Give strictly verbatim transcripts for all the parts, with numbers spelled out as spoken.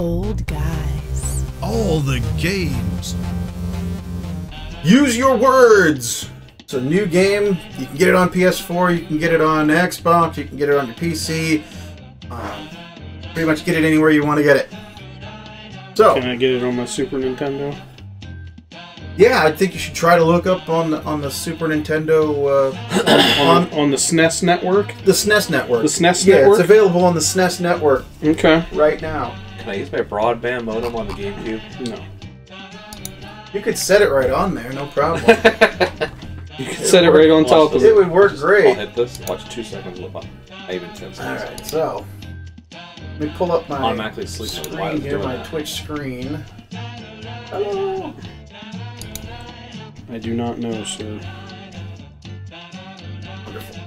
old guys. All the games. Use Your Words! It's a new game. You can get it on P S four, you can get it on Xbox, you can get it on your P C. Um, pretty much get it anywhere you want to get it. So, can I get it on my Super Nintendo? Yeah, I think you should try to look up on the, on the Super Nintendo... Uh, on, on, on the S N E S network? The S N E S network. The S N E S yeah, network? Yeah, it's available on the S N E S network. Okay. Right now. Can I use my broadband modem on the GameCube? No. You could set it right on there, no problem. You could set it right on top of it. It would work great. I'll hit this. Watch two seconds live up. I even ten seconds. Alright, so... Let me pull up my automatically sleeping while I'm doing my Twitch screen. Hello! I do not know, sir. Wonderful.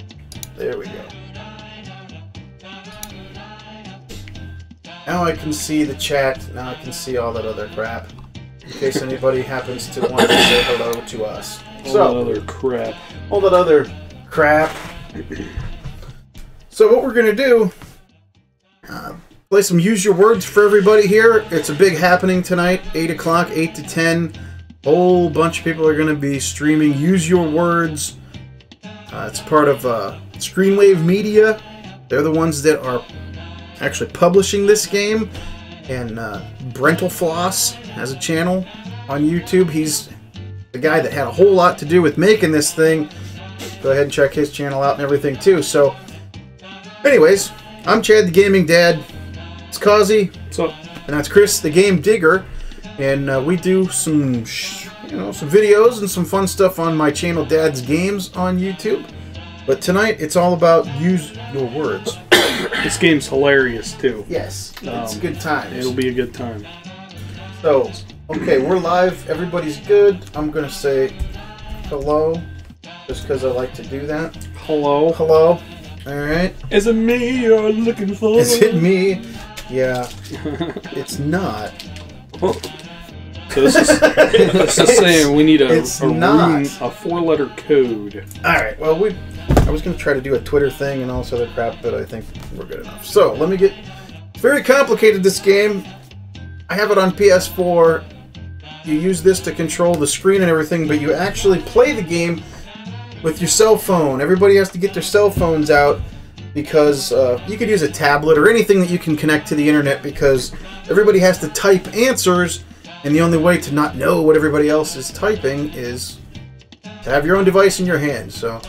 There we go. Now I can see the chat. Now I can see all that other crap. In case anybody happens to want to say hello to us. All so, that other crap. All that other crap. So what we're going to do, uh, play some Use Your Words for everybody here. It's a big happening tonight, eight o'clock, eight to ten. Whole bunch of people are going to be streaming Use Your Words. Uh, it's part of uh, Screenwave Media. They're the ones that are actually publishing this game. And uh, Brentalfloss has a channel on YouTube. He's the guy that had a whole lot to do with making this thing. Go ahead and check his channel out and everything too. So, anyways, I'm Chad the Gaming Dad. It's Cawzy. What's up? And that's Chris the Game Digger. And uh, we do some, sh you know, some videos and some fun stuff on my channel, Dad's Games, on YouTube. But tonight, it's all about Use Your Words. This game's hilarious, too. Yes, um, it's a good time. It'll be a good time. So, okay, we're live. Everybody's good. I'm going to say hello, just because I like to do that. Hello. Hello. All right. Is it me you're looking for? Is it me? Yeah. It's not. Oh. So this is, this is saying we need a, a, room, a four-letter code. All right. Well, we. I was going to try to do a Twitter thing and all this other crap, but I think we're good enough. So let me get. It's very complicated. This game. I have it on P S four. You use this to control the screen and everything, but you actually play the game with your cell phone. Everybody has to get their cell phones out because uh, you could use a tablet or anything that you can connect to the internet because everybody has to type answers. And the only way to not know what everybody else is typing is to have your own device in your hand, so...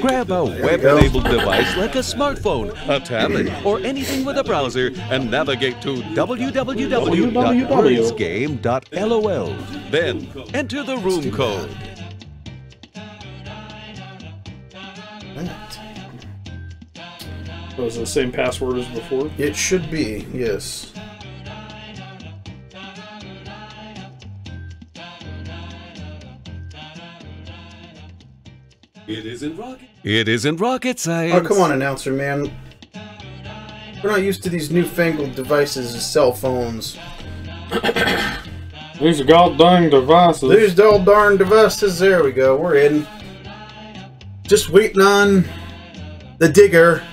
Grab a web-enabled device like a smartphone, a tablet, or anything with a browser and navigate to w w w dot words game dot l o l. Then, enter the room code. Was it the same password as before? It should be, yes. It isn't rocket. It isn't rocket science. Oh, come on, announcer man. We're not used to these newfangled devices as cell phones. These are goddamn devices. These goddamn devices. There we go. We're in. Just waiting on the digger.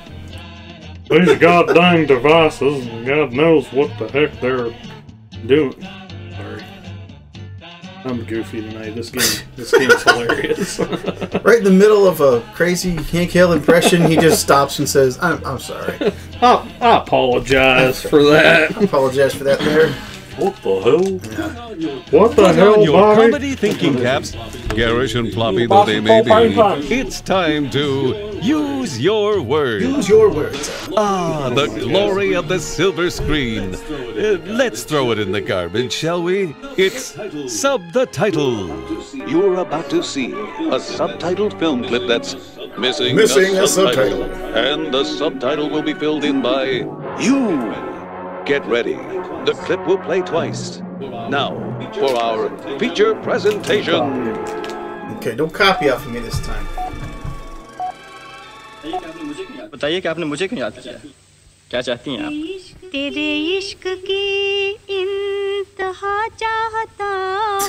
These goddamn devices. And God knows what the heck they're doing. I'm goofy tonight. This game, this game's hilarious. Right in the middle of a crazy Hank Hill impression, he just stops and says, "I'm, I'm sorry. I, I apologize for that. I apologize for that, there. What the hell? Yeah. What the Put hell, on your Bobby? Comedy thinking caps, garish and floppy though they may be. It's time to use your words. Use your words. Ah, the glory of the silver screen. Uh, let's throw it in the garbage, shall we? It's Sub the Title. You're about to see a subtitled film clip that's missing, missing a, subtitle. a subtitle. And the subtitle will be filled in by you. Get ready. The clip will play twice. Now, for our feature presentation. Okay, don't copy off of me this time. बताइए कि आपने मुझे क्यों याद किया? क्या चाहती हैं आप? तेरे इश्क की इंतहा चाहता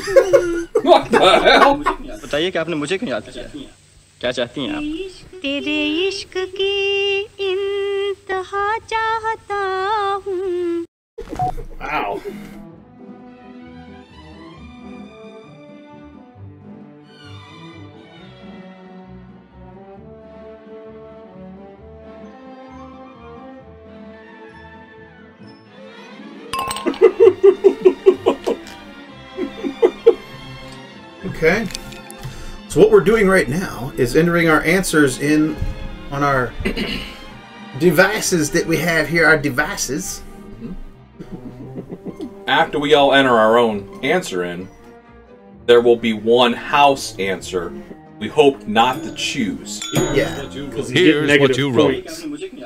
हूँ। What the hell? बताइए कि आपने मुझे क्यों याद किया? क्या चाहती हैं आप? तेरे इश्क की इंतहा चाहता हूँ। Wow. Okay. So what we're doing right now is entering our answers in on our devices that we have here, our devices. After we all enter our own answer in, there will be one house answer. We hope not to choose. Yeah. Because here's what you wrote.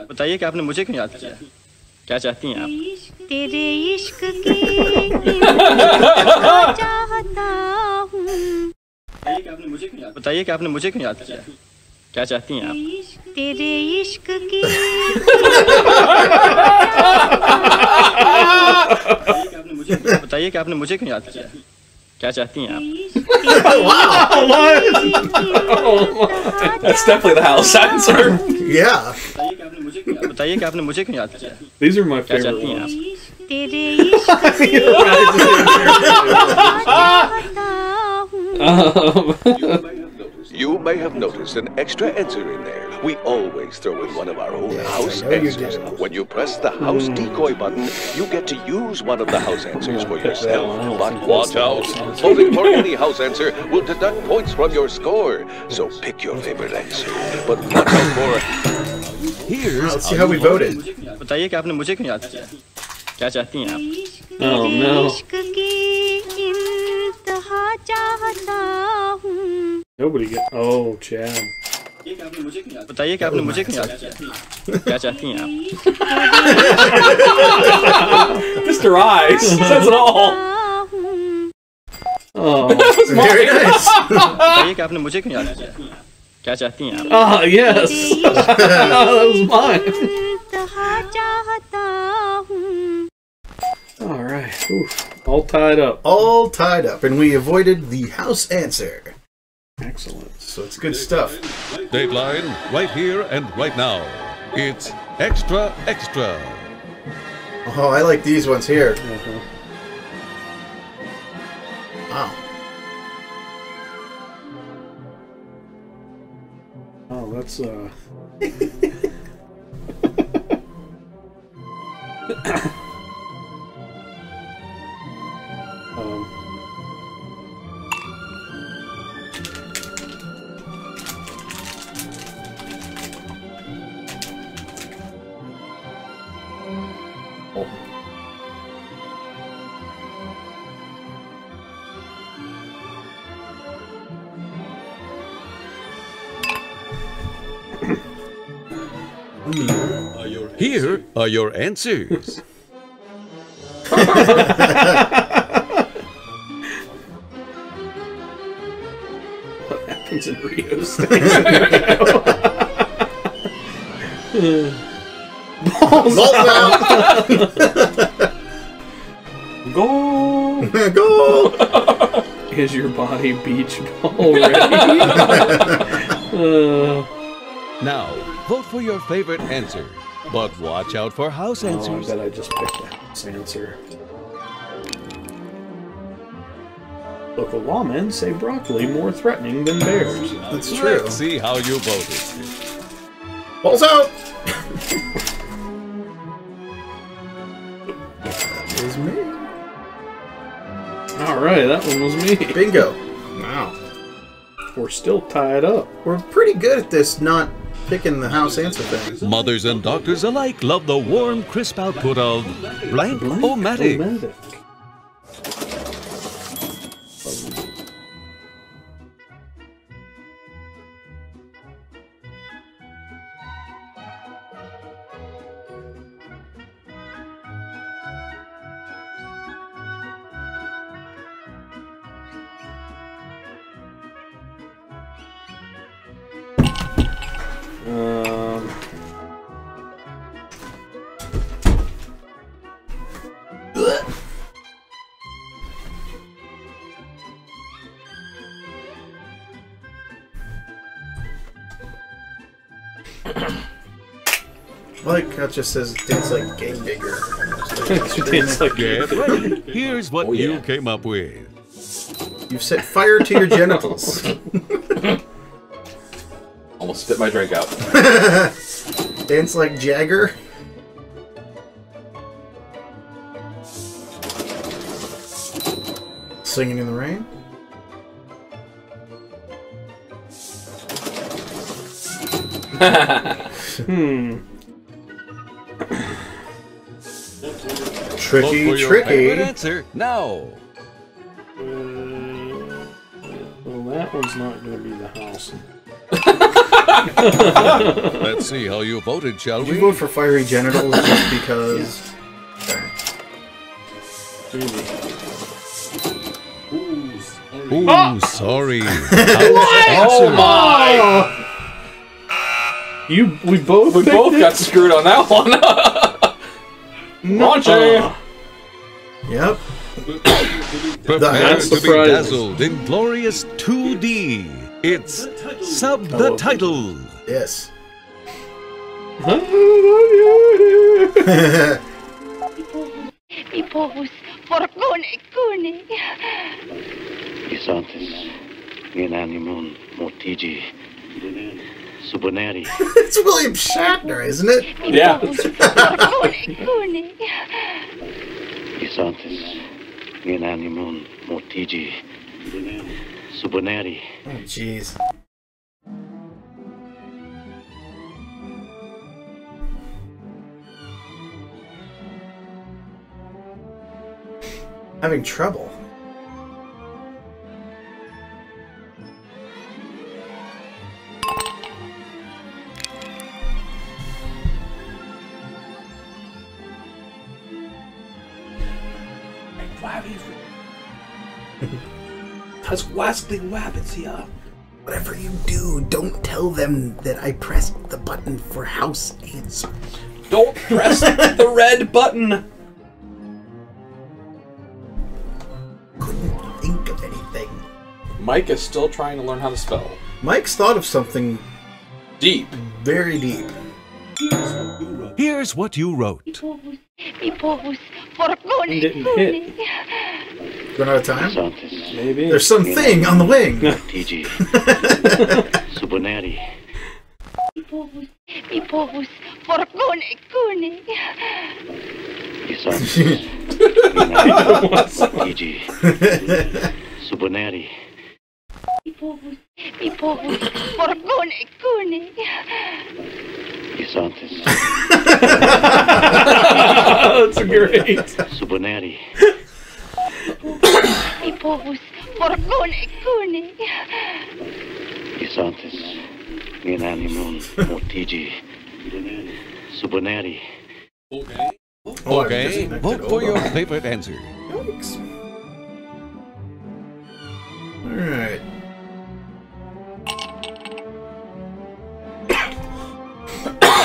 बताइए कि आपने मुझे क्यों याद किया? क्या चाहती हैं आप? That's definitely the house answer. Yeah. बताइए कि आपने मुझे क्यों याद किया? These are my favorite ones. You may have noticed an extra answer in there. We always throw in one of our own yes, house answers. When you press the house mm. decoy button, you get to use one of the house answers for yourself. But watch out! Voting for any house answer will deduct points from your score. So pick your favorite answer. But watch out for... Here's Let's see how we voted. Oh no. Nobody got... Oh, Chad. बताइए कि आपने मुझे क्यों याद किया? क्या चाहती हैं आप? Mister Eyes says it all. Oh, very nice. बताइए कि आपने मुझे क्यों याद किया? क्या चाहती हैं आप? Ah, yes. That was mine. All right. Oof. All tied up. All tied up, and we avoided the house answer. Excellent. So it's good stuff. Dateline, right here and right now. It's Extra Extra. Oh, I like these ones here. Mm-hmm. Wow. Oh, that's, uh... um... Here are your answers. What happens in Rio stays in Rio. Balls out! Goal! Goal! Is your body beach ball ready? uh. Now, vote for your favorite answer. But watch out for house answers. Oh, I bet I just picked the house answer. Local lawmen say broccoli more threatening than bears. That's true. Let's see how you voted. Balls out! That was me. Alright, that one was me. Bingo. Wow. We're still tied up. We're pretty good at this not... picking the house answer thing. Mothers and doctors alike love the warm, crisp output of blank-o-matic. Um, I like how it just says Dad's like Game Digger. Dad's like Game Digger. Here's what oh, yeah. you came up with. You've set fire to your genitals. Almost spit my drink out. Dance like Jagger. Singing in the rain. hmm. Tricky, tricky. Answer, no. Uh, well, that one's not going to be the house. Let's see how you voted, shall Did we? You vote for fiery genitals just because. Yeah. Ooh, oh, sorry. What? Oh my! You, we both, we both it? got screwed on that one. Raunchy. Uh, yep. Prepare to be dazzled in glorious two D. It's sub the oh, title. Yes. Pipos por cone cone. Isantes, inanimum motigi. It's William Shatner, isn't it? Yeah. Oh, jeez. Having trouble. That's waspling wabbits here. Whatever you do, don't tell them that I pressed the button for house answer. Don't press the red button. Couldn't think of anything. Mike is still trying to learn how to spell. Mike's thought of something deep, very deep. Here's what you wrote. It didn't hit. Run out of time? Maybe. There's something on the wing. That's great. Suboneri. Ipovus porcone cone. Isantis inanimun motigi. Suboneri. Okay. Okay. Vote for your favorite answer. Thanks. All right.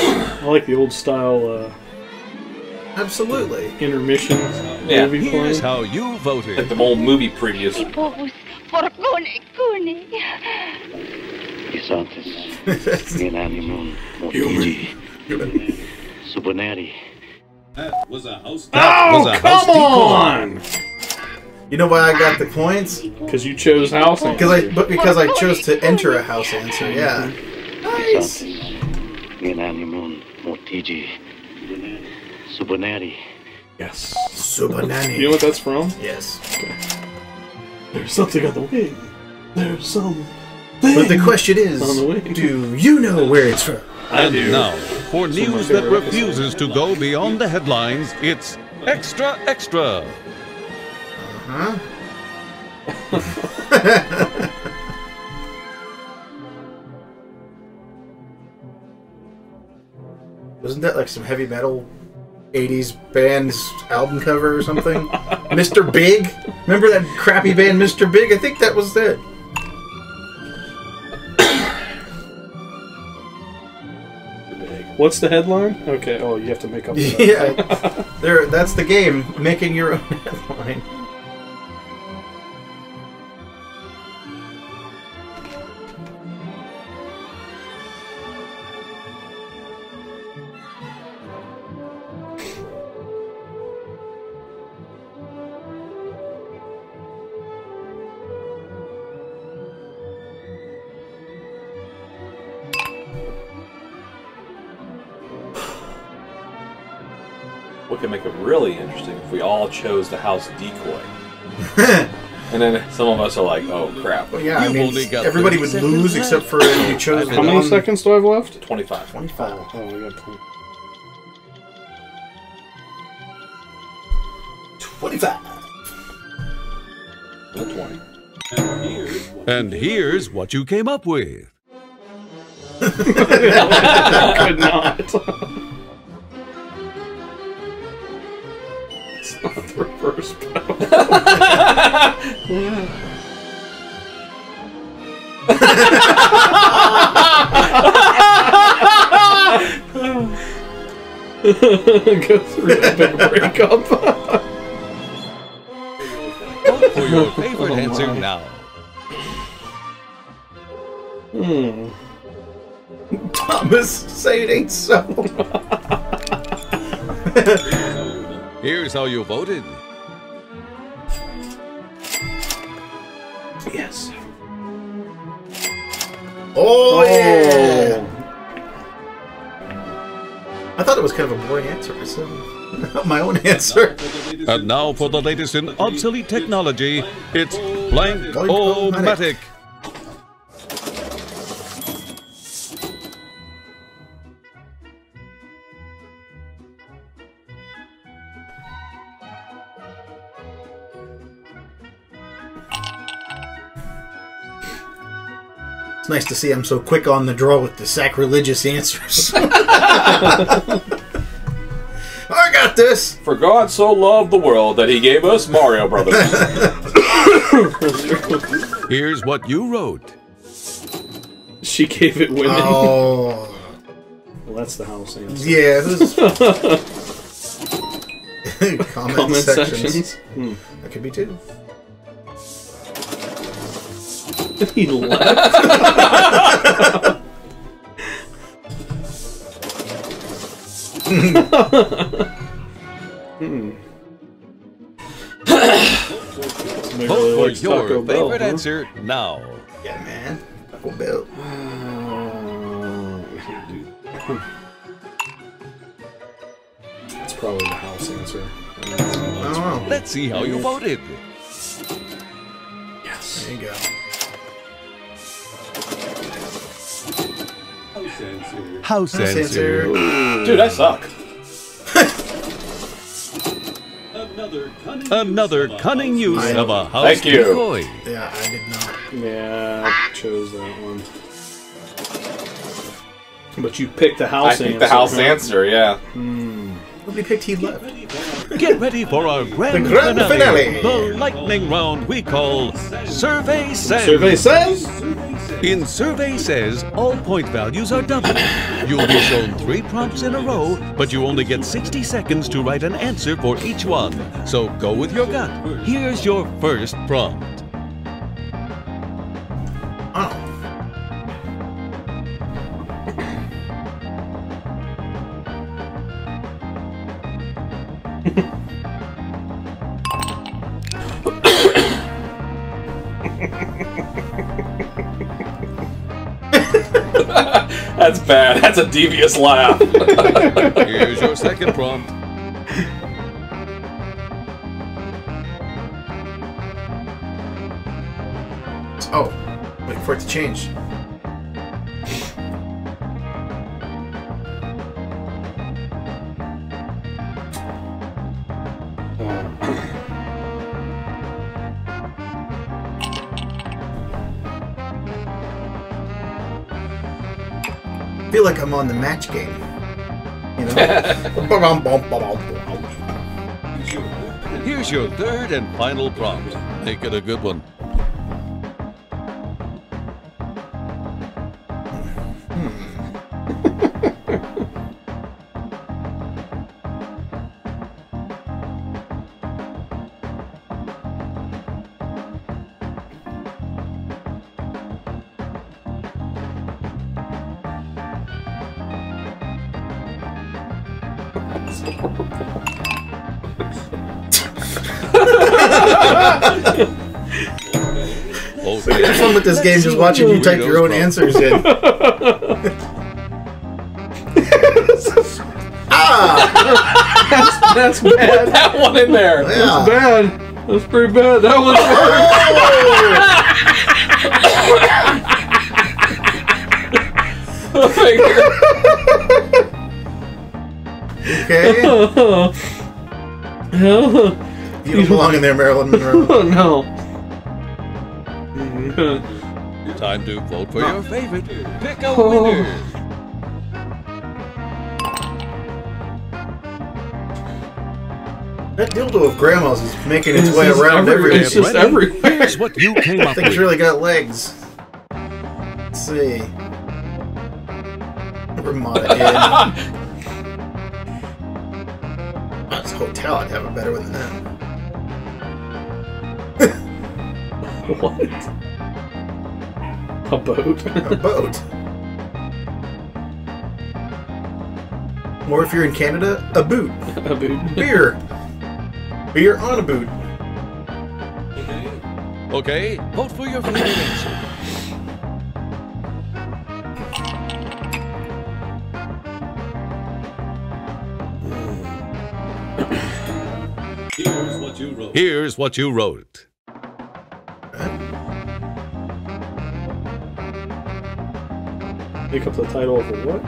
I like the old style. Uh, Absolutely. Intermission. Yeah. Movie Here's play. how you voted. At the old movie previews. That was a house. That oh, was a come on! Decor. You know why I got the points? Because you chose house answer. I, but because I chose to enter a house answer. Yeah. Nice. Suboneri. Yes. Suboneri. You know what that's from? Yes. Okay. There's something on the wing. There's some thing. But the question is, on the wing. do you know where it's from? I and do. Now, for it's news that refuses to go beyond the headlines, it's Extra Extra. Uh-huh. Wasn't that like some heavy metal eighties band's album cover or something? Mister Big? Remember that crappy band Mister Big? I think that was it. What's the headline? Okay, oh, you have to make up the headline. Yeah, there, that's the game, making your own headline. what could make it really interesting if we all chose the house decoy? And then some of us are like, oh crap. Well, yeah, you I mean, everybody would lose left. Except for if you chose How many seconds do I have left? twenty-five. twenty-five. Oh, we got twenty. twenty-five. twenty. And here's what, and here's what you came up with. I could not. It's not the reverse pedal. Go through a big breakup. For your favorite oh answer my. Now. Hmm. Thomas, say it ain't so. Here's how you voted. Yes. Oh, oh yeah. I thought it was kind of a boring answer myself. Not my own answer. And now for the latest in obsolete technology, it's Blank-O-Matic. It's nice to see I'm so quick on the draw with the sacrilegious answers. I got this! For God so loved the world that he gave us Mario Brothers. Here's what you wrote. She gave it women. Oh. Well, that's the house answer. Yeah. This is... Comment, Comment sections. sections. Hmm. That could be two. He left. mm. Vote for your Taco favorite Bell, answer huh? now. Yeah, man. Taco Bell. That's probably the house answer. Oh. Let's see how you voted. Yes. There you go. House answer. Dude, I suck. Another cunning, Another use, cunning of use of a house Thank you. Decoy. Yeah, I did not. Yeah, I chose that one. But you picked the house I answer. I picked the house right? answer, yeah. Mm. Nobody picked he left. Get ready for our grand, the grand finale. finale. The lightning round we call Survey Says. Survey Says? In Survey Says, all point values are doubled. You'll be shown three prompts in a row, but you only get sixty seconds to write an answer for each one. So go with your gut. Here's your first prompt. Oh. That's bad. That's a devious laugh. Here's your second prompt. Oh, wait for it to change. I feel like I'm on the match game. You know? Here's your third and final prompt. Make it a good one. Okay. Have fun with this game, just watching you type your own answers in. ah! That's, that's That's bad. Put that one in there. Yeah. That's bad. That's pretty bad. That one's bad. Oh my God. Okay. You don't belong in there, Marilyn Monroe. Oh, no. Mm-hmm. Time to vote for oh. your favorite. Pick a oh. winner. That dildo of Grandma's is making its, it's way around everywhere. It's just everywhere. Here's what you came up with. I think it's really got legs. Let's see. Ramada Inn. This hotel, I'd have a better one than that. What? A boat? A boat? Or if you're in Canada, a boot. A boot. Beer. Beer on a boot. Okay. Okay. Vote for your favorite answer. Here's what you wrote. Here's what you wrote. Pick up the title of a what?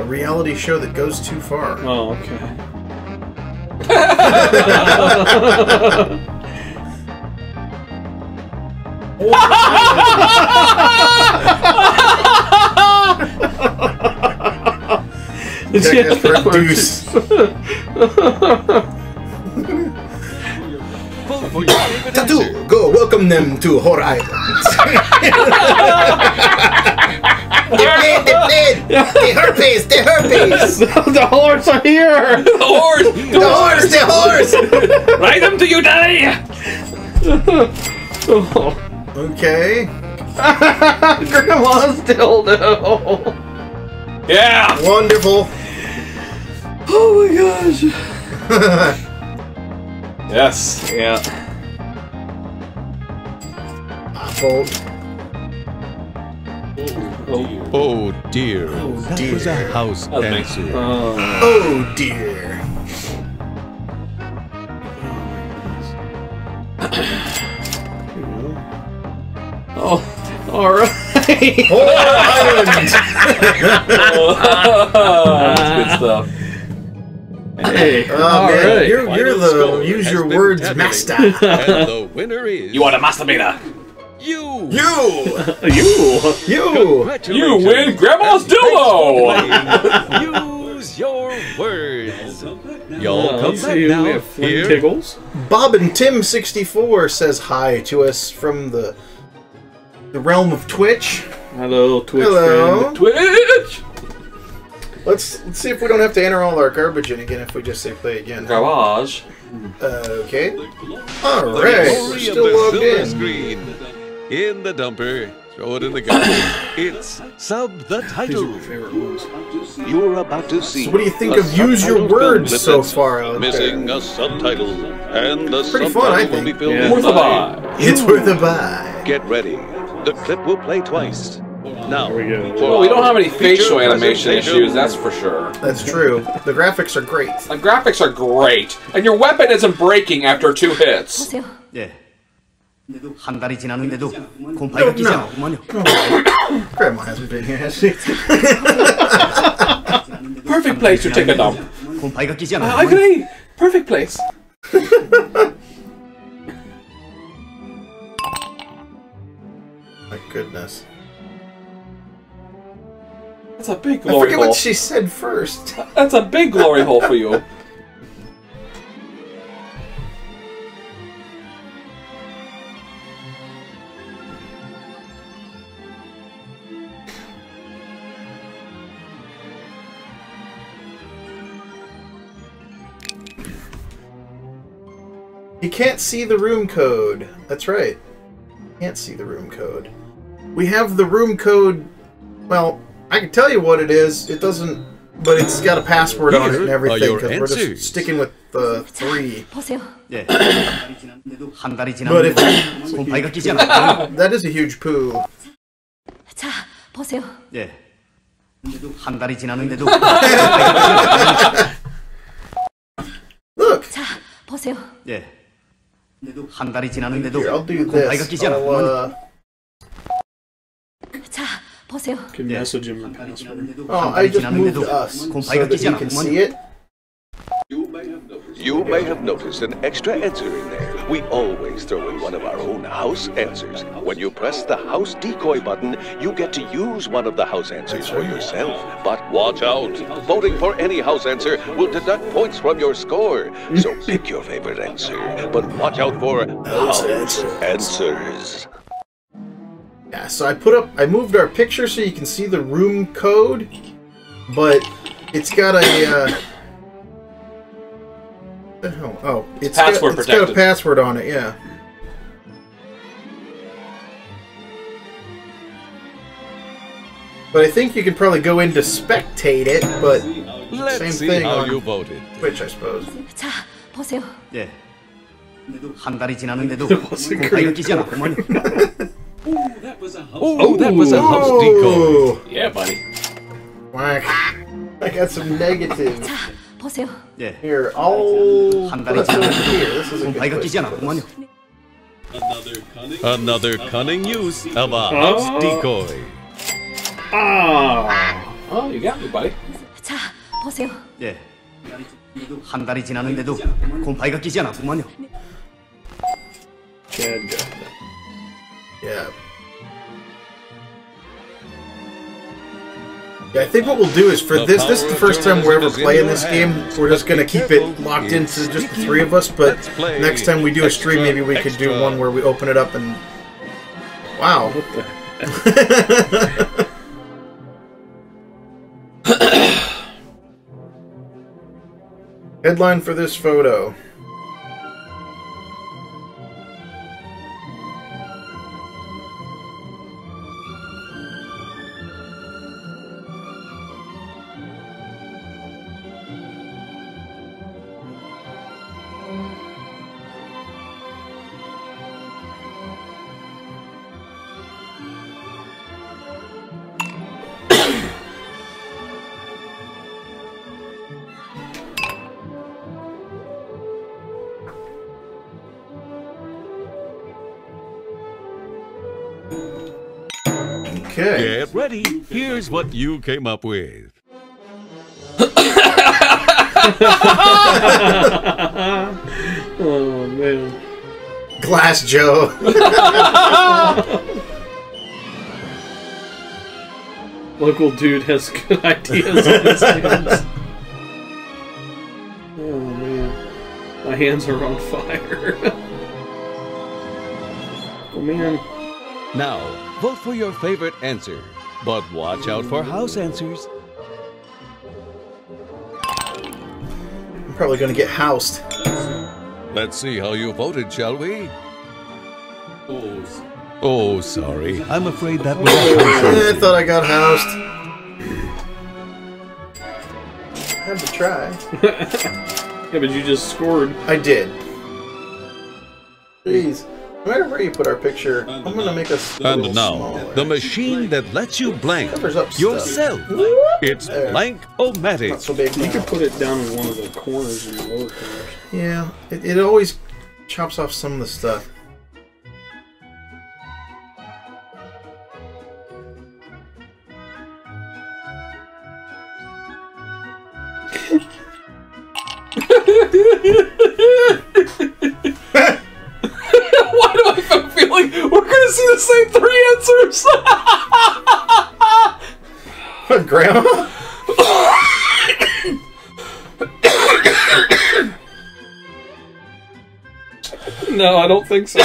A reality show that goes too far. Oh, okay. Check for a deuce. Tattoo, go welcome them to Horror Island. They're dead, they're dead! They herpes, they herpes! The horse are here! The horse! The, the horse, horse, the horse! Ride them till you die! Oh. Okay. Grandma's dildo! Yeah! Wonderful! Oh my gosh! Yes, yeah. Apple. Oh, oh dear. Oh dear. That was a house answer. Oh. Oh dear. Oh, all right. Whole island. Oh, that's good stuff. Hey. Oh, all man. Right. You're, you're the use your words master. And the winner is. You are the masturbator. You! You! You! You! You win Grandma's Duo! Use your words. Y'all come back now if Flynn tickles. Bob and Tim sixty-four says hi to us from the the realm of Twitch. Hello, Twitch Hello. friend. Twitch! Let's, let's see if we don't have to enter all our garbage in again if we just say play again. Garbage. Okay. Alright. We're still logged in. Screen. In the dumper, throw it in the garbage. It's sub the title. You're about to see. So what do you think of Use Your Words so far out missing there? A subtitle, and the pretty subtitle fun, I think. Will be filled yeah. Worth a buy. It's worth a buy. Get ready. The clip will play twice. Now we go. Well, we don't have any facial animation issues, that's for sure. That's true. The graphics are great. The graphics are great, and your weapon isn't breaking after two hits. Yeah. No, no. Grandma hasn't been here, has she? Perfect place to take a dump. uh, I agree. Perfect place. My goodness. That's a big glory hole. I forget hole. What she said first. That's a big glory hole for you. You can't see the room code. That's right. You can't see the room code. We have the room code. Well, I can tell you what it is. It doesn't. But it's got a password on it and everything. Because we're just sticking with the three. Yeah. But if that is a huge poo. Yeah. Look. 하세요. 예. 한 달이 지났는데도 공파이가 끼지 않았구만. 자, 보세요. 예. 한 달이 지났는데도 공파이가 끼지 않았구만. You may have noticed an extra answer in there. We always throw in one of our own house answers. When you press the house decoy button, you get to use one of the house answers for yourself. But watch out. Voting for any house answer will deduct points from your score. So pick your favorite answer. But watch out for house answers. Yeah, so I put up, I moved our picture so you can see the room code. But it's got a... Uh, Oh, oh, it's, it's password got, it's protected. Got a password on it, yeah. But I think you can probably go in to spectate it, but Let's same see thing how on you voted. Twitch, I suppose. Yeah. Oh, that was a house. Oh, that was a house decoy. Yeah, buddy. Whack. I got some negatives. Yeah. Here, all here. This is a good Another cunning, Another cunning use of a house oh. decoy. Oh. oh, you got me, buddy. Yeah. Yeah. Yeah, I think what we'll do is for this, this is the first time we're ever playing this game, we're just going to keep it locked into just the three of us, but next time we do a stream, maybe we could do one where we open it up and... Wow. Headline for this photo. Okay. Get ready. Here's what you came up with. Oh man. Glass Joe. Local dude has good ideas on his hands. Oh man. My hands are on fire. Oh man. Now. Vote for your favorite answer, but watch out for house answers. I'm probably gonna get housed. Let's see how you voted, shall we? Oh, oh sorry. I'm afraid that was. I thought I got housed. Had to try. Yeah, but you just scored. I did. Jeez. No matter where you put our picture, I'm gonna make us. And now, smaller. The machine that lets you blank yourself. It's there. Blank-o-matic. Not so big now. You can put it down in one of the corners in the lower corners. Yeah, it, it always chops off some of the stuff. Same three answers. What, Grandma? No, I don't think so.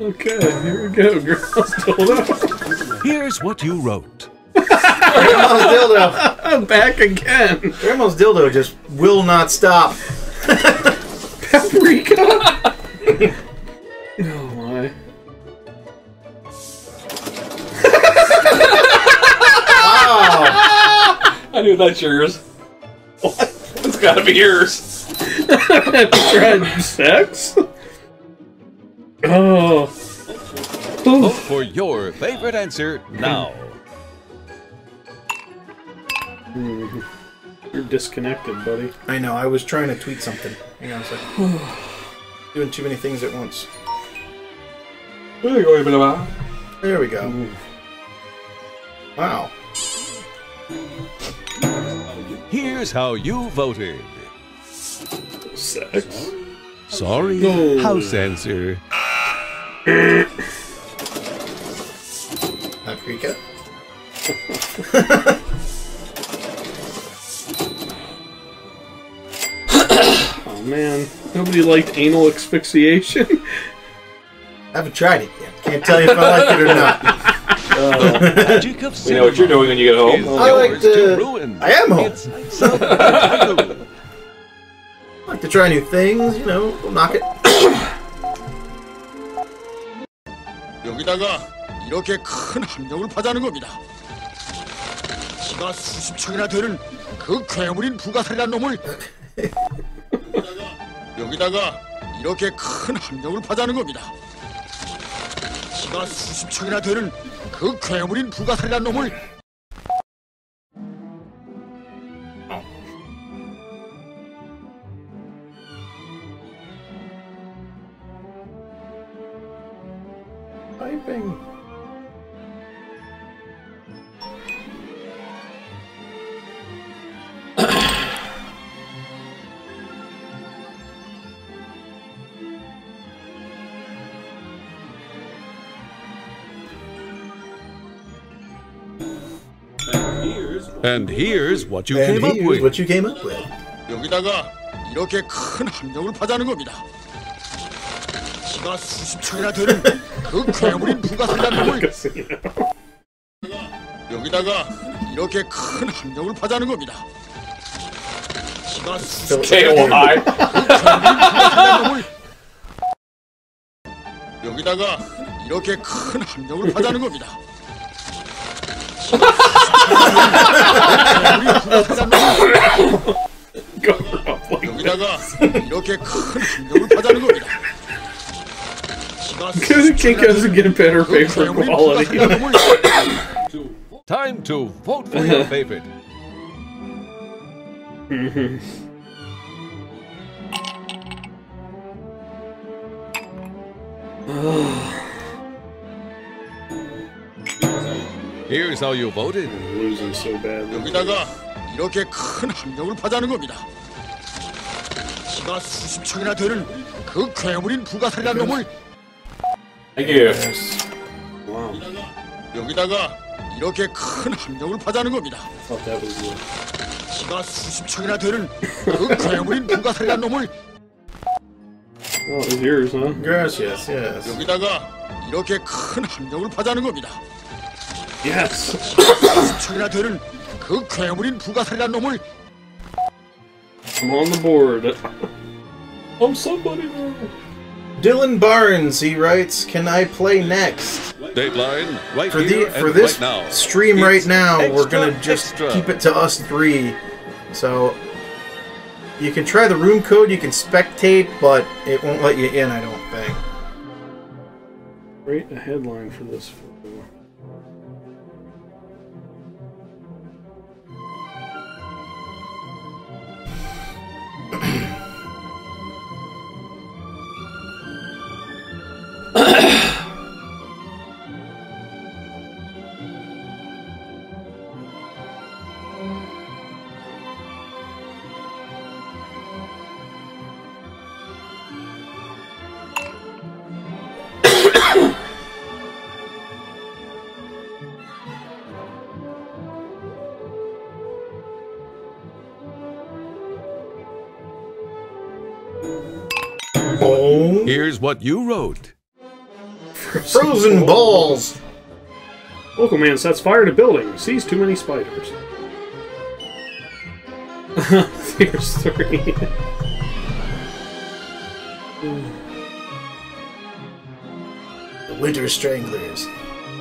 Okay, here we go, girls. Dildo. Here's what you wrote. Grandma's dildo. Back again. Grandma's dildo just will not stop. Paprika. No. I knew that's yours. What? It's gotta be yours. Have you tried sex? Oh. Vote for your favorite answer now. Mm. You're disconnected, buddy. I know. I was trying to tweet something. Hang on a second. Doing too many things at once. There we go. Ooh. Wow. Here's how you voted. Sex. Sorry. No. House answer. Not freak out. Oh man, nobody liked anal asphyxiation. I haven't tried it yet. Can't tell you if I like it or not. uh, we know what you're doing when you get home. Oh, I like to. Ruin. I am home. I like to try new things. You know, we'll knock it. 여기다가 이렇게 큰 함정을 파자는 겁니다. 키가 수십 척이나 되는 그 괴물인 부가살이란 놈을. 어. 아이뱅. And here's what you came up with. What you came up with. 여기다가 이렇게 큰 함정을 파자는 겁니다. 키가 수십 척이나 되는 그 괴물인 부가살이란 놈을. 여기다가 이렇게 큰 함정을 파자는 겁니다. 키가 수십 척이나 되는 부가살이란 놈을. 여기다가 이렇게 큰 함정을 파자는 겁니다. Can't guys get better favorite quality. Time to vote for your favorite. Mm-hmm. Here's how you voted. I'm losing so badly. 여기다가 이렇게 큰 함정을 파자는 겁니다. 키가 수십 척이나 되는 그 괴물인 부가살이란 놈을. Thank you. Wow. 여기다가 이렇게 큰 함정을 파자는 겁니다. 키가 수십 척이나 되는 그 괴물인 부가살이란 놈을. Oh, it's yours, huh? Gracias, yes. 여기다가 이렇게 큰 함정을 파자는 겁니다. Yes. I'm on the board. I'm somebody now. Dylan Barnes, he writes, "Can I play next?" Deadline right for the, here for and this right now. Stream it's right now. Extra, we're gonna just extra. keep it to us three. So you can try the room code. You can spectate, but it won't let you in. I don't think. Create a headline for this. Here's what you wrote. Frozen balls. Local man sets fire to building. Sees too many spiders. Here's three. The winter stranglers.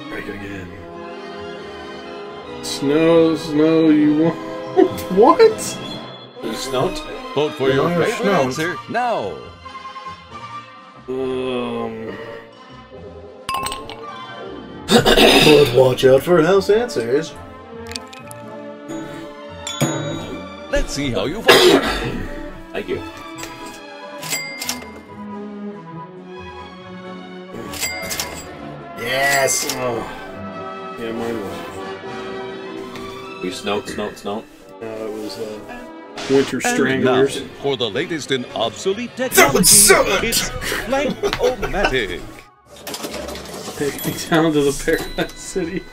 Break again. Snow, snow, you want what? There's snow. Vote for your favorite answer now. Um. But watch out for house answers. Let's Let's see how you vote. Thank you. Yes! Oh. Yeah, mine was. You snort, snort, snort. No, it was uh, Winter Stranglers. And now, for the latest in obsolete technology, it's Plank-O-Matic. Take me down to the Paradise City.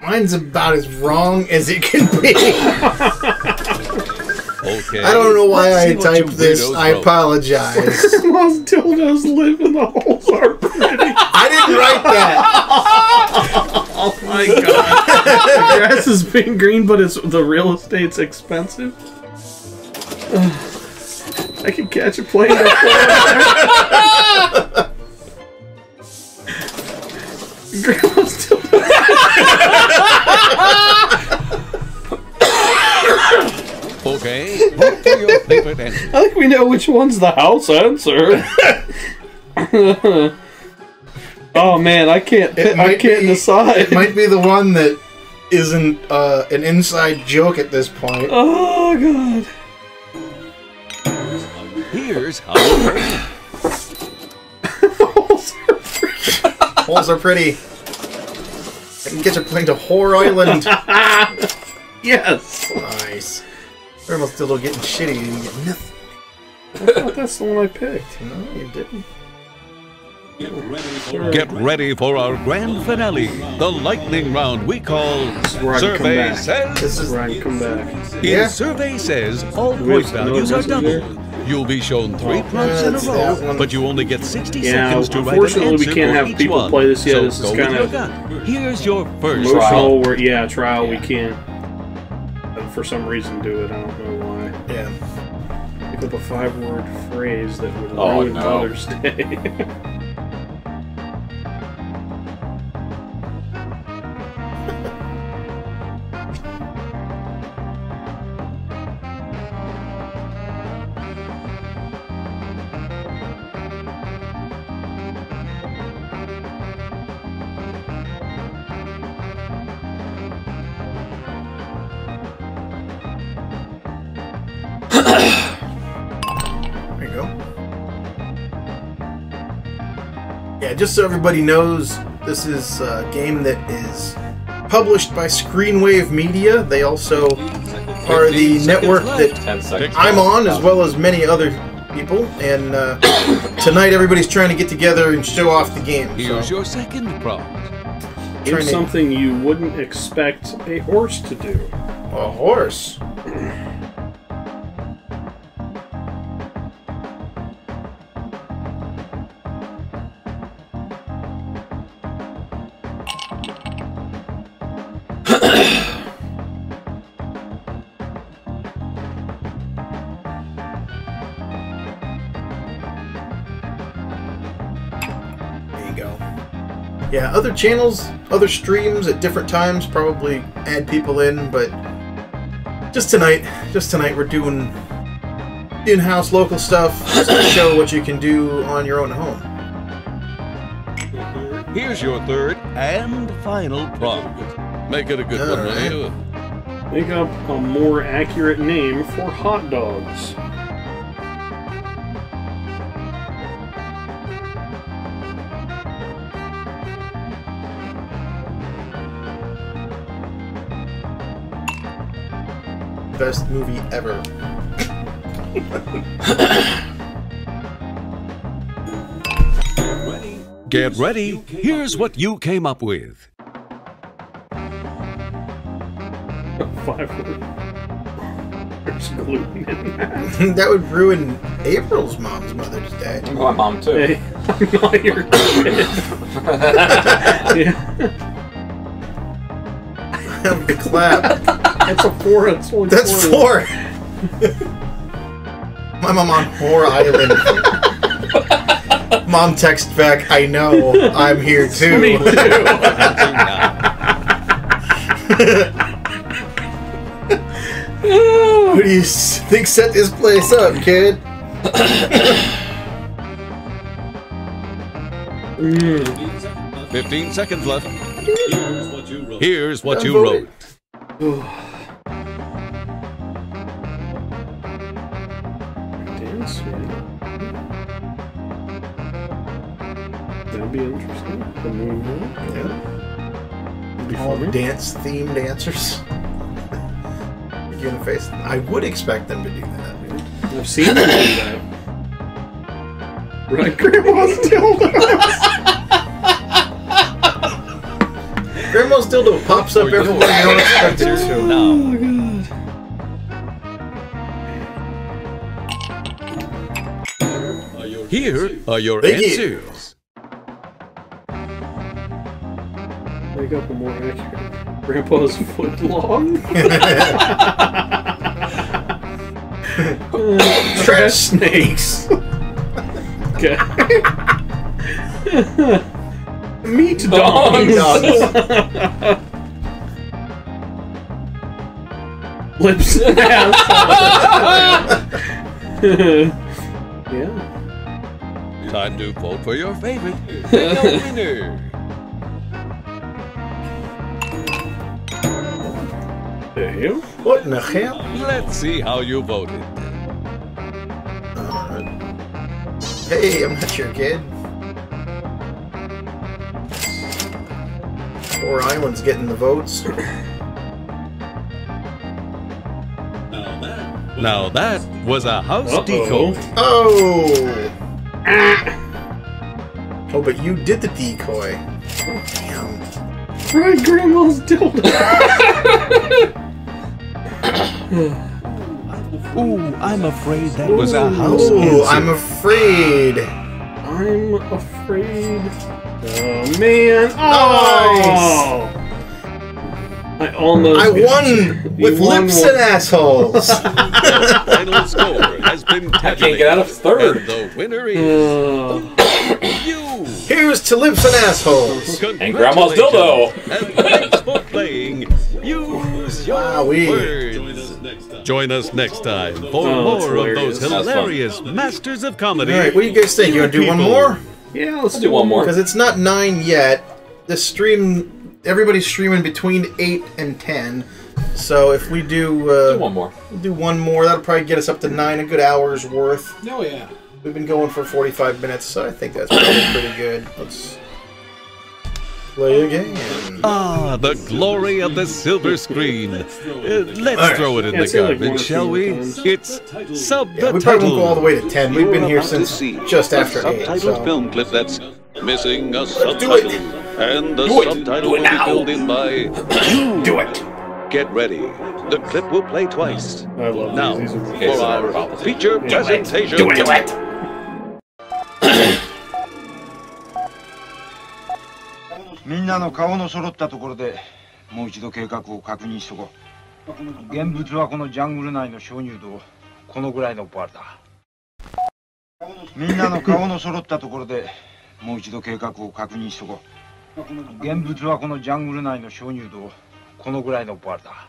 Mine's about as wrong as it can be. Okay. I don't know why I typed this. I apologize. Most dildos live in the holes are pretty. I didn't write that. Oh my god. The grass is being green, but it's the real estate's expensive. I can catch a plane. Grandma's dildos. Okay, vote for your favorite answer. I think we know which one's the house answer. Oh man, I can't it I can't be, decide. It might be the one that isn't uh, an inside joke at this point. Oh god. Here's how holes are pretty. Holes are pretty. I can get your plane to Whore Island. Yes. Nice. We're almost still getting shitty and you get nothing. I thought that's the one I picked. No, you didn't. Get ready for, get ready for our grand finale. The lightning round we call Survey Says. This is where I come back. Yeah. Survey Says all point values are doubled. You'll be shown three prompts in a row, but you only get sixty yeah, seconds to write an answer for each one. Unfortunately, we can't have people one. play this yet. So this is kind of here's your first trial. Where, yeah, trial. Yeah. We can't, for some reason, do it. I don't know why. Yeah. Pick up a five-word phrase that would oh, ruin no. Mother's Day. Just so everybody knows, this is a game that is published by Screenwave Media. They also are the network that I'm on, as well as many other people. And uh, tonight, everybody's trying to get together and show off the game. So. Here's your second prompt. Here's something you wouldn't expect a horse to do. A horse? Yeah, other channels, other streams at different times probably add people in, but just tonight, just tonight we're doing in-house local stuff just to show what you can do on your own at home. Here's your third and final prompt. Make it a good All one, right. Right? Make up a more accurate name for hot dogs. Best movie ever. Get ready. Here's what you came up with. Five. There's gluten in that. That would ruin April's mom's Mother's Day. My mom too. Hey, I'm not your kid. Yeah. him to clap. That's a four. That's, only That's four. four. My mom on Whore Island. Mom texts back, I know, I'm here too. Me too. Who do you think set this place up, kid? fifteen seconds left. Here's what you wrote. Here's what you wrote. Dance, right? That'll be interesting. Yeah. Be all dance-themed answers. You're gonna face them. I would expect them to do that. Dude. I've seen them do that. Right, Grandma's dildos. Grandma's dildo pops up everywhere you don't expect it to. Oh my god. Here are your Thank answers. Make up a more accurate. Grandpa's foot long? Trash snakes. Okay. Meat dogs. Meat dogs. Lips and ass. Yeah. Time to vote for your favorite. The winner. The hell? What in the hell? Let's see how you voted. Uh, hey, I'm not your kid. Or Iwan's getting the votes. Now that, now that was a house uh-oh. decoy. Oh! Ah. Oh, but you did the decoy. Oh, damn. Fried Grandma's dildo. Ooh, I'm afraid that Ooh, was a house decoy. Ooh, I'm afraid. I'm afraid. Oh man! Oh! Nice. I almost. I won with lips won. and assholes. The final score has been tabulated. I can't get out of third. And the winner is uh... you. Here's to lips and assholes and Grandma's dildo. And thanks for playing. Use your Wowee. words. Join us next time. Join us next time for oh, more hilarious. of those hilarious masters of comedy. All right, what do you guys think? You want to do one more? Yeah, let's I'll do one more. Because it's not nine yet. The stream, everybody's streaming between eight and ten. So if we do, uh, do one more, we'll do one more. That'll probably get us up to nine, a good hour's worth. Oh yeah. We've been going for forty-five minutes, so I think that's probably pretty good. Let's play again. Ah, the glory of the silver screen. Let's throw it in the, uh, right. throw it in yeah, the garbage, like shall we? It's sub the title. Yeah, we probably won't go all the way to ten. We've been here since just after eight. Subtitled so. film clip that's missing a subtitle, and the subtitle will be filled in by you. Do it. Get ready. The clip will play twice. I love now these. These for our feature yeah. presentation. Do it. Do it. Do it. みんなの顔の揃ったところでもう一度計画を確認しとこう。現物はこのジャングル内の鍾乳洞、このぐらいのバーだ。みんなの顔の揃ったところでもう一度計画を確認しとこう。現物はこのジャングル内の鍾乳洞、このぐらいのバーだ。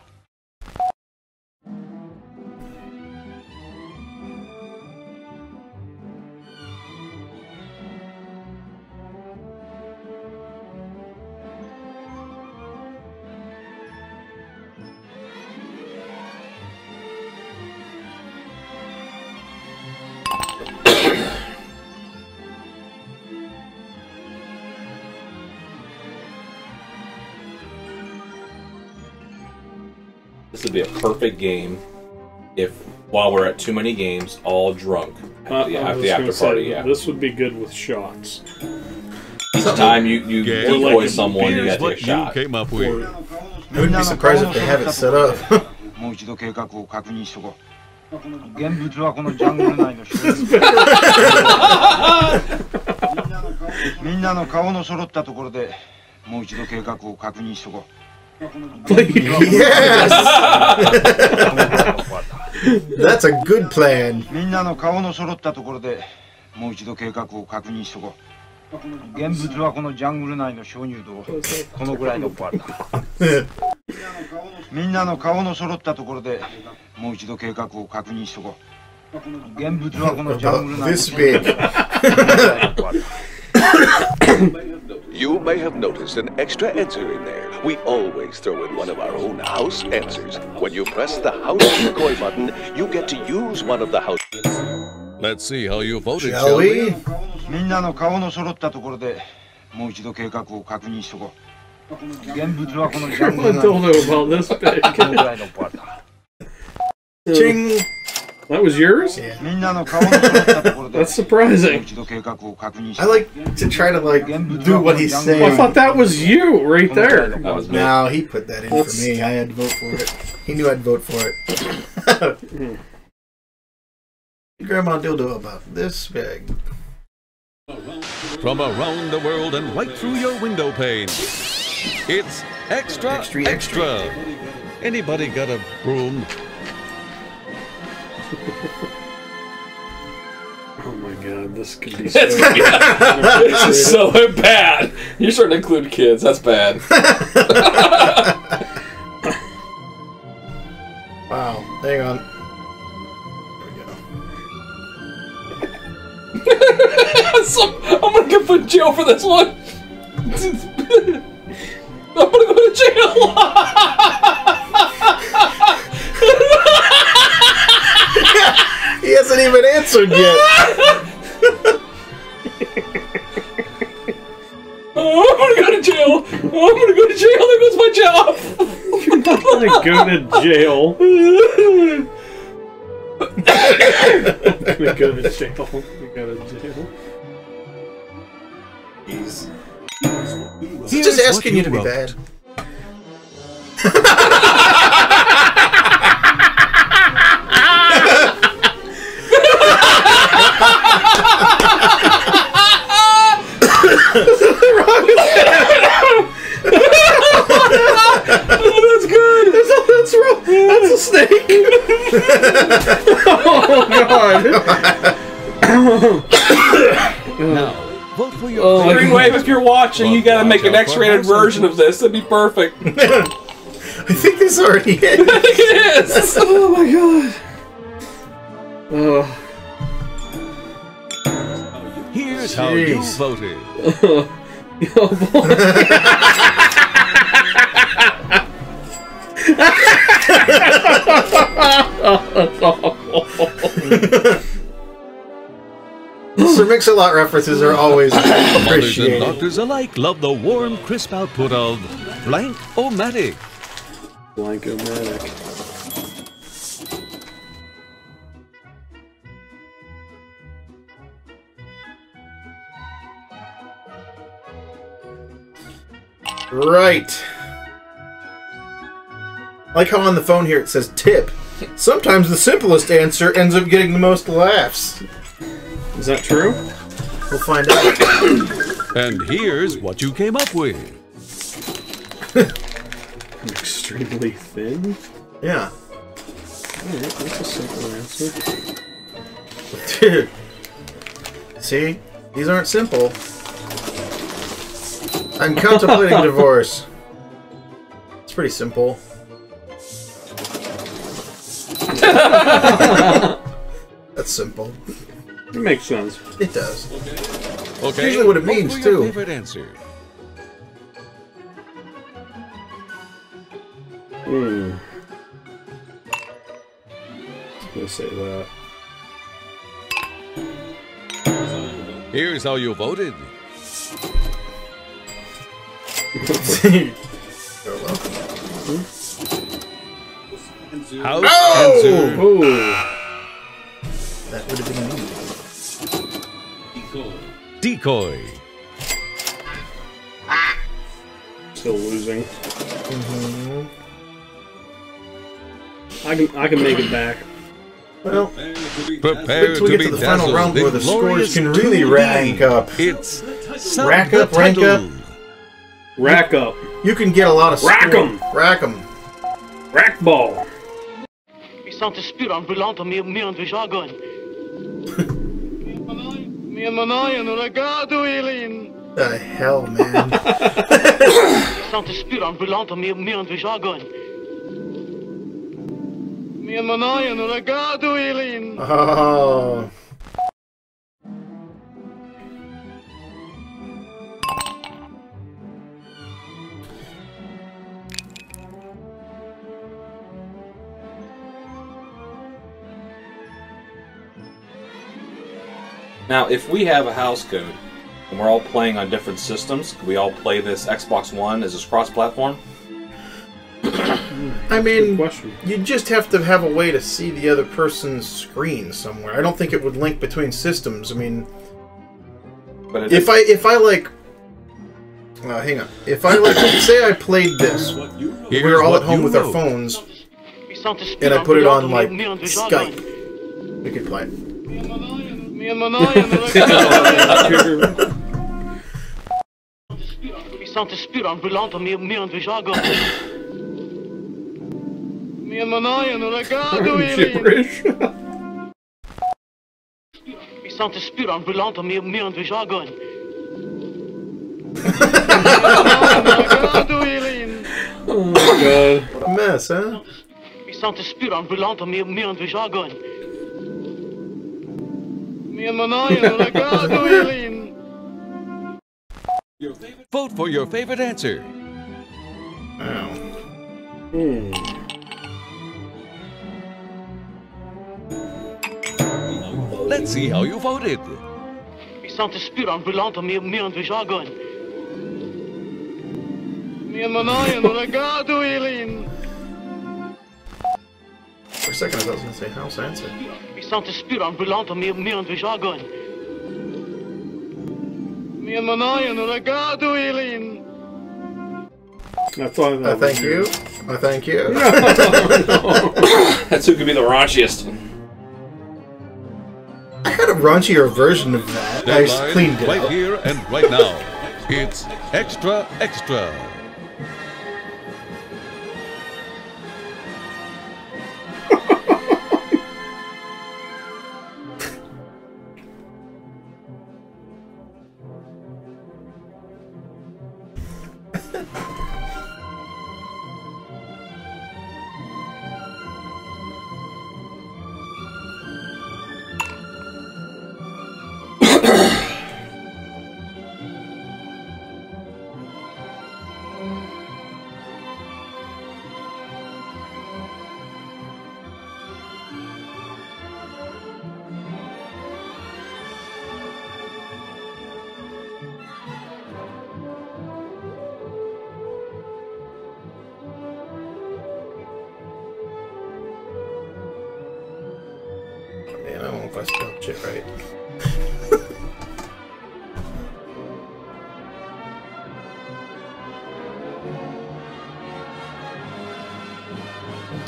This would be a perfect game if, while we're at too many games, all drunk at uh, the, at the after party. Say, yeah. This would be good with shots. Each time you, you yeah, decoy like someone, you gotta take a shot. Came up with. I wouldn't be surprised if they have it set up. Yes! That's a good plan. みんなの顔の揃ったところでもう一度計画を確認しとこう。現物はこのジャングル内の鍾乳洞、このぐらいのパーだ。みんなの顔の揃ったところでもう一度計画を確認しとこう。現物はこのジャングル内の鍾乳洞。You may have noticed an extra answer in there. We always throw in one of our own house answers. When you press the house decoy button, you get to use one of the house. Let's see how you voted, shall we? みんなの顔の揃ったところでもう一度計画を確認しとこう。現物はこのジャングル内のみんなの顔の揃ったところでもう一度計画を確認しとこう。I thought that was you right there. No, he put that in for me. I had to vote for it. He knew I'd vote for it. Grandma Dildo about this big. From around the world and right through your window pane, it's extra, extra, extra. Anybody got a broom? Oh my god, this could be so bad. This is so bad. You're starting to include kids, that's bad. Wow, hang on. Some, I'm gonna get put in jail for this one. I'm gonna go to jail. He hasn't even answered yet. Oh, I'm gonna go to jail. Oh, I'm gonna go to jail. There goes my job. You're not gonna go to jail. I'm gonna go to jail. I'm gonna go to jail. He's just asking you to be bad. Oh, that's good. That's all that's wrong. That's a snake. Oh god. No. Oh, Screenwave, if you're watching, you gotta make an X-rated version of this. That'd be perfect. I think this already is. I think it is. Oh my god. Oh. Here's how you voted. Oh boy. Sir Mix-a-Lot references are always appreciated. Mothers and doctors alike love the warm, crisp output of Blank-O-Matic. Blank-O-Matic. Right. Like how on the phone here it says tip. Sometimes the simplest answer ends up getting the most laughs. Is that true? We'll find out. And here's what you came up with. I'm extremely thin? Yeah. Alright, that's a simple answer. Dude. See? These aren't simple. I'm contemplating divorce. It's pretty simple. That's simple. It makes sense. It does. Okay. It's usually what it means, what too. Favorite answer? Hmm. I'm gonna say that. Here's how you voted. You're welcome. Hmm? House oh! answer. Ooh. That would have been me. Decoy. Ah. Still losing. Mm-hmm. I can I can make it back. Well, prepare to, to be to the final round where the scores can really rank up. It's rack up, rank up. Rack up. You can get a lot of rack 'em. Rack 'em. Rack ball. We sent a spirit on brillant me me on the jargon. Me and Manai and Regado Eileen. The hell, man. We sent a spirit on brillant me me on the jargon. Me and Manai and Regado Eileen. Oh. Now, if we have a house code, and we're all playing on different systems, can we all play this Xbox One as a cross-platform? I mean, you just have to have a way to see the other person's screen somewhere. I don't think it would link between systems. I mean, but if I if I like, uh, hang on, if I like, say I played this, we were all at home with our phones, and I put it on like Skype, we could play it. Me and oh my god. What a mess, huh? Vote for your favorite answer. Wow. Mm. Let's see how you voted. We sent a spirit on Brillant me me on the jargon. Me and Manai and Regado Eileen. For a second, I thought I was going to say house answer. We sent a spirit on Brillant me me on the jargon. Me and Manai and Regado Eileen. I thought that. I thank you. I thank you. That's who could be the raunchiest. I had a raunchier version of that. I just cleaned it right here and right now. It's extra, extra.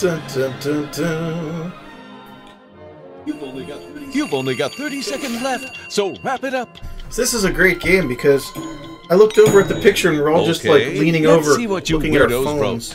Dun, dun, dun, dun. You've only got thirty, You've only got thirty seconds left, so wrap it up. This is a great game because I looked over at the picture and we're all okay. just like leaning Let's over, see what you looking at our phones.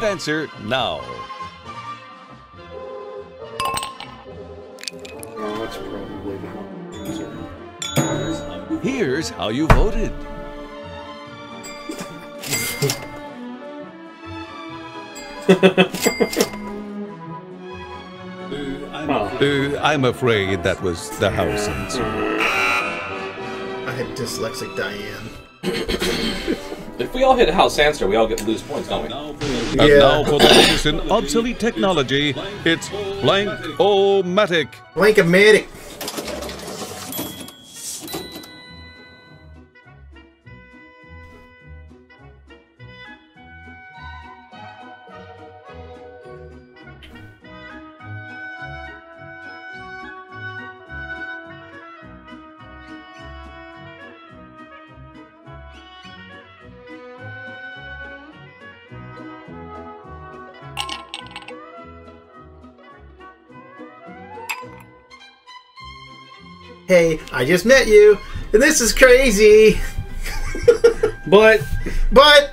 Answer now. Oh, that's probably the wrong answer. Here's how you voted. uh, I'm afraid that was the house answer. I had dyslexic Diane. If we all hit a house answer, we all get lose points, don't we? Yeah. And now for the latest in obsolete technology, it's blank-o-matic. Blank-o-matic. hey, I just met you, and this is crazy. But, but.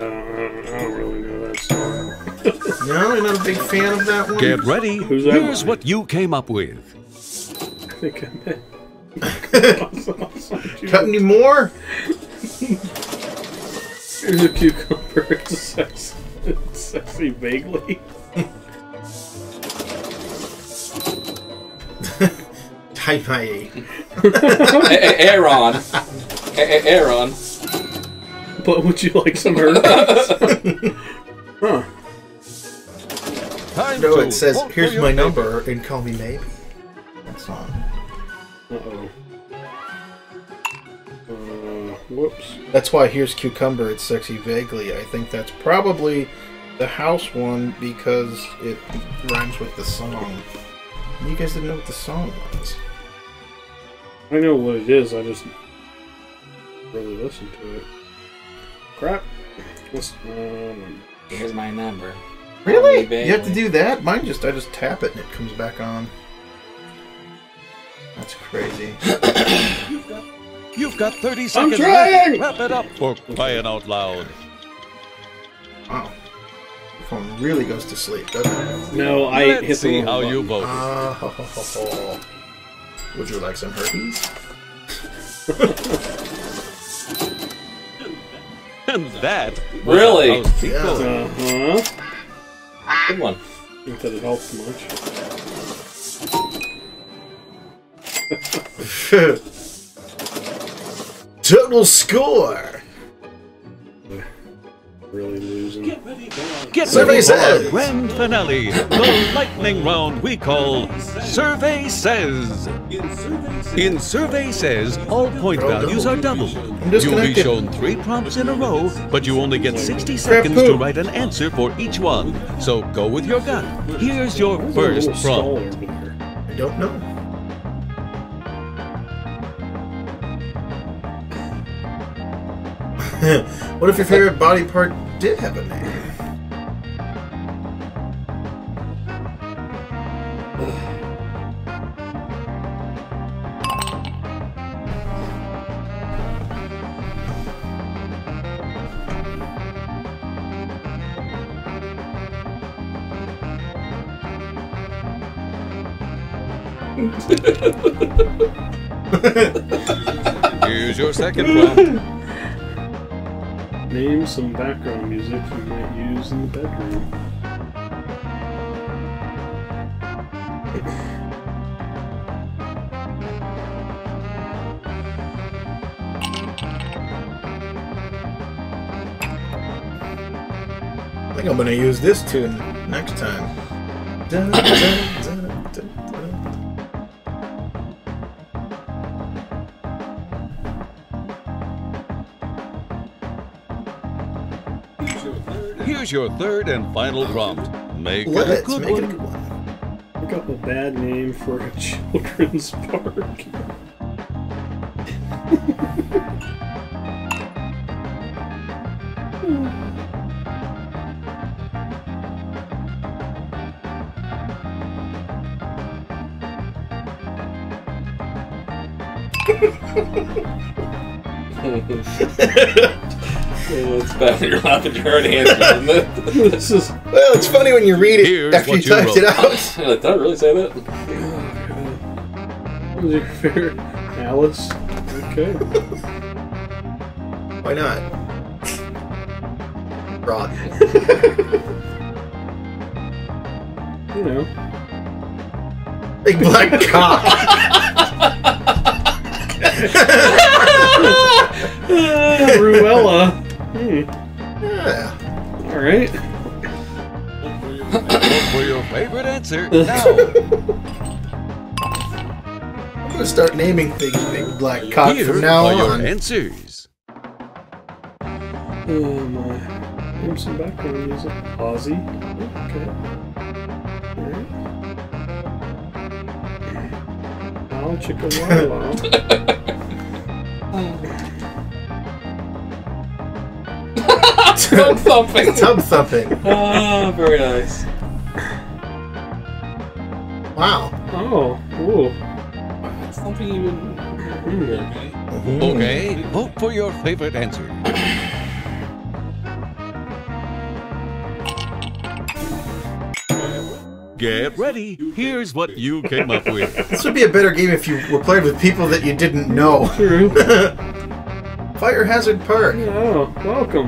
Uh, I don't really know that song. No, you're not a big fan of that one? Get ready. Who's that Here's one? What you came up with. I think I met. awesome, awesome. Cut any more? Here's a cucumber. It's a sexy, it's sexy vaguely. Type I A. Aaron. Aaron. But would you like some herb? Huh. Time no, it says, here's my number baby. And call me maybe. That's on. Uh-oh. Uh, whoops. That's why here's Cucumber, it's sexy vaguely. I think that's probably the house one because it rhymes with the song. You guys didn't know what the song was. I know what it is, I just really listen to it. Crap. What's um, here's my number. Really? You have to do that? Mine just, I just tap it and it comes back on. That's crazy. You've got, you've got thirty seconds. I'm trying! Wrap it up for crying out loud. Wow. The phone really goes to sleep, doesn't it? No, I Let's hit see the how button. You vote. Uh, ho, ho, ho, ho. Would you like some herpes? And that really? Yeah. Uh-huh. Good one. I think that it helped much. Total score. Really losing. Get ready, Get Survey says. The grand finale, the lightning round we call Survey Says. In Survey Says, all point values are doubled. You'll be shown three prompts in a row, but you only get sixty seconds to write an answer for each one. So go with your gut. Here's your first prompt. I don't know. What if your favorite body part did have a name? Here's your second one. Name some background music you might use in the bedroom. I think I'm gonna use this tune next time. Dun, dun, dun. Here's your third and final prompt. Make Let it a good, make one. It a good one. Look up a bad name for a children's park. Oh, it's bad when you're laughing at your own answer, isn't it? This is... Well, it's funny when you read it Here's after you typed it out. You're like, did I really say that? What was your favorite? Alice? Okay. Why not? Rod. You know. Big black cock. uh, Ruella. Hmm. Yeah. All right. Look for your favorite answer now. I'm gonna start naming things big black cock Here from now are on. Your answers. Oh my! Here's some background music. Cawzy. Okay. All right. I'll chicken wild. Thumb thumping. Thumb thumping. Ah, oh, very nice. Wow. Oh. Ooh. Something even. Mm. Okay. Okay. Vote for your favorite answer. Get ready. Here's what you came up with. This would be a better game if you were playing with people that you didn't know. True. Fire Hazard Park. Oh, welcome.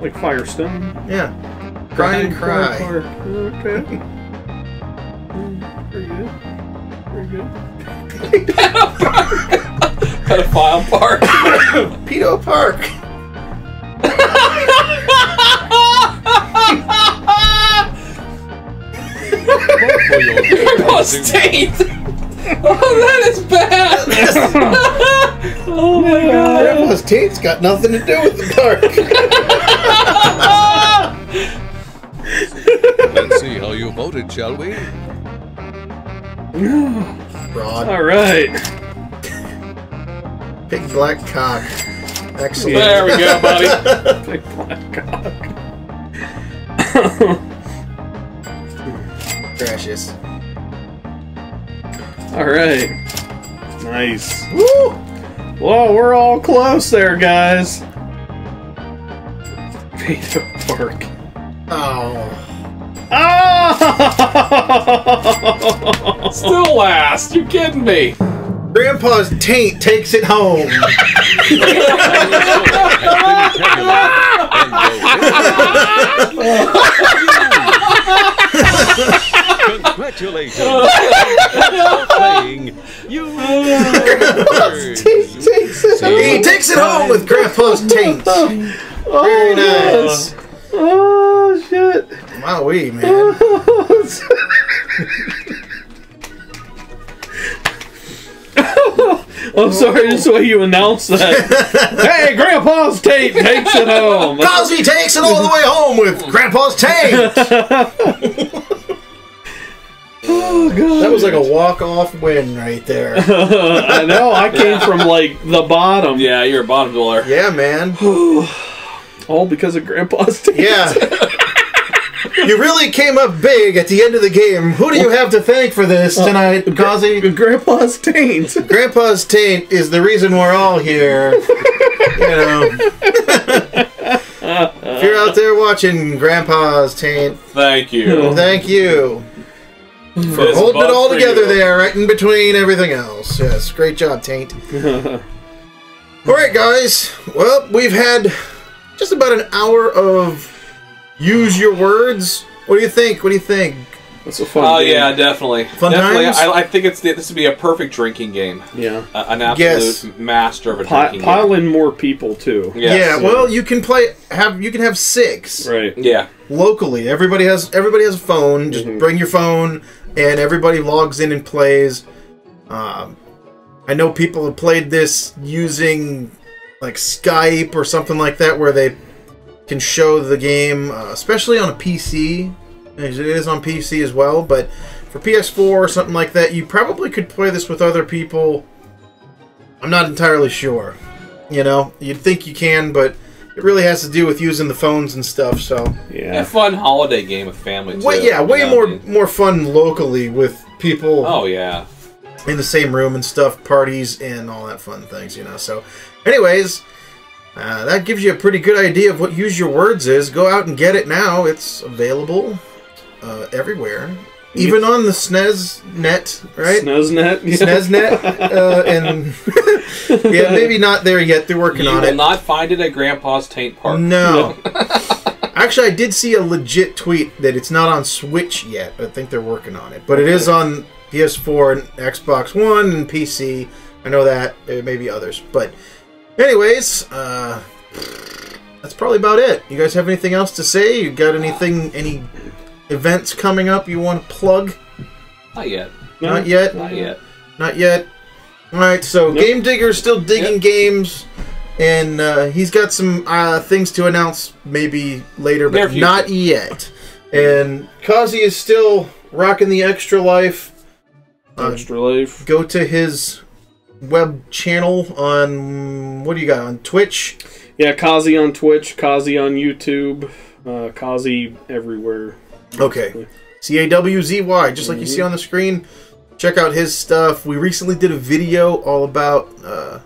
Like Firestone. Yeah. Cry and Cry. Park. Okay. Very good. Very good. Pedo Park. Pedophile Park. Pedo Park. I got state! Oh, that is bad! Oh my god! Grandpa's tate's got nothing to do with the dark! Let's see how you voted, shall we? Alright! Big black cock. Excellent. There we go, buddy! Big black cock. Crashes. Alright. Nice. Woo! Whoa, we're all close there, guys. Pedo Park. Oh. Oh! Still last. You kidding me? Grandpa's taint takes it home. Congratulations! Playing you. Taint takes it home. He takes it home with Grandpa's taint. Oh, very nice. Oh shit! Wowee, man. I'm sorry, just the way you announced that. Hey, Grandpa's taint takes it home. Cawzy takes it all the way home with Grandpa's taint. Oh, God. That was like a walk-off win right there. I know, I came from like the bottom. Yeah, you're a bottom dweller. Yeah, man. All because of Grandpa's taint. Yeah. You really came up big at the end of the game. Who do you have to thank for this tonight, uh, Cawzy? Grandpa's taint. Grandpa's taint is the reason we're all here. You know. If you're out there watching, Grandpa's taint. Thank you. Thank you. For this holding it all together there, right in between everything else. Yes, great job, taint. Alright, guys. Well, we've had just about an hour of... Use Your Words. What do you think? What do you think? That's a fun Oh, game. Yeah, definitely. Fun definitely. times? I, I think it's this would be a perfect drinking game. Yeah. Uh, an absolute yes. master of a Pi drinking pile game. Pile in more people, too. Yes. Yeah, so. Well, you can play, have, you can have six. Right. Yeah. Locally. Everybody has, everybody has a phone. Just mm-hmm. bring your phone, and everybody logs in and plays. Um, I know people have played this using, like, Skype or something like that, where they... can show the game, uh, especially on a P C. It is on P C as well, but for P S four or something like that, you probably could play this with other people. I'm not entirely sure. You know, you'd think you can, but it really has to do with using the phones and stuff. So yeah, a fun holiday game with family. Too, way, yeah, way know, more dude. more fun locally with people. Oh yeah, in the same room and stuff, parties and all that fun things. You know. So, anyways. Uh, that gives you a pretty good idea of what Use Your Words is. Go out and get it now. It's available uh, everywhere, even on the SNESnet, right? SNESnet, yeah. SNESnet, uh, and yeah, maybe not there yet. They're working you on it. You will not find it at Grandpa's Taint Park. No. Actually, I did see a legit tweet that it's not on Switch yet. I think they're working on it, but okay. It is on P S four and Xbox One and P C. I know that. Maybe others, but. Anyways, uh, that's probably about it. You guys have anything else to say? You got anything, any events coming up you want to plug? Not yet. No, not yet? Not yet. Not yet. Alright, so nope. Game Digger's still digging yep. games, and uh, he's got some uh, things to announce maybe later, but not yet. And Cawzy is still rocking the Extra Life. Uh, Extra Life. Go to his... web channel on what do you got on Twitch? Yeah, Cawzy on Twitch, Cawzy on YouTube, uh, Cawzy everywhere. Basically. Okay, C A W Z Y, just like you see on the screen. Check out his stuff. We recently did a video all about uh,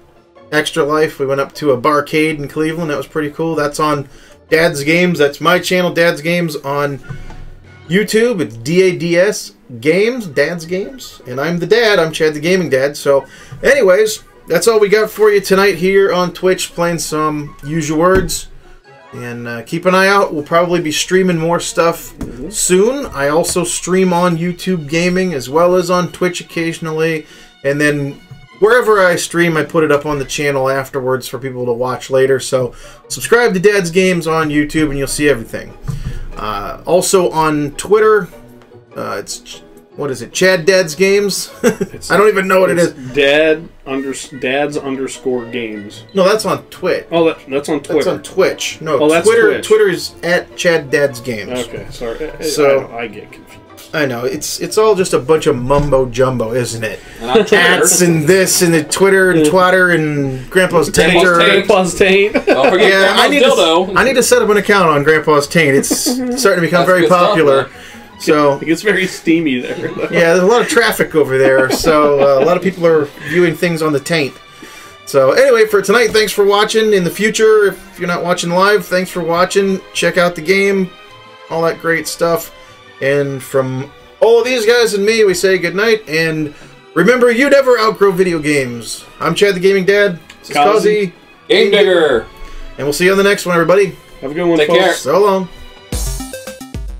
Extra Life. We went up to a barcade in Cleveland. That was pretty cool. That's on Dad's Games. That's my channel, Dad's Games, on YouTube. It's D A D S Games, Dad's Games. And I'm the dad. I'm Chad the Gaming Dad. So anyways, that's all we got for you tonight here on Twitch, playing some Use Your Words. And uh, keep an eye out. We'll probably be streaming more stuff mm-hmm. soon. I also stream on YouTube Gaming as well as on Twitch occasionally. And then wherever I stream, I put it up on the channel afterwards for people to watch later. So subscribe to Dad's Games on YouTube and you'll see everything. Uh, also on Twitter, uh, it's... What is it? Chad Dad's Games? I don't even know what it is. Dad under Dad's underscore Games. No, that's on Twitch. Oh, that, that's on Twitter. That's on Twitch. No, oh, that's Twitter. Twitch. Twitter's at Chad Dad's Games. Okay, sorry. So I, I get confused. I know it's it's all just a bunch of mumbo jumbo, isn't it? Ats and this and the Twitter and Twatter and Grandpa's Taint. Grandpa's Taint. Don't forget yeah, Grandpa's I need dildo. To, I need to set up an account on Grandpa's Taint. It's starting to become that's very popular. Stuff, so it gets very steamy there. Yeah, there's a lot of traffic over there, so uh, a lot of people are viewing things on the taint. So anyway, for tonight, thanks for watching. In the future, if you're not watching live, thanks for watching. Check out the game, all that great stuff. And from all of these guys and me, we say goodnight. And remember, you never outgrow video games. I'm Chad the Gaming Dad. This is Cawzy. Game Digger. And we'll see you on the next one, everybody. Have a good one, Take folks. Care. So long.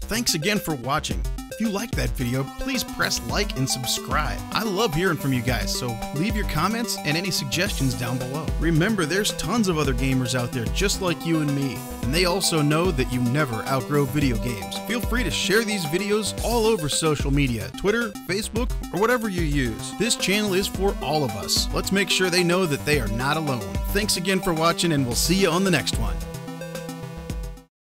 Thanks again for watching. If you liked that video, please press like and subscribe. I love hearing from you guys, so leave your comments and any suggestions down below. Remember, there's tons of other gamers out there just like you and me, and they also know that you never outgrow video games. Feel free to share these videos all over social media, Twitter, Facebook, or whatever you use. This channel is for all of us. Let's make sure they know that they are not alone. Thanks again for watching, and we'll see you on the next one.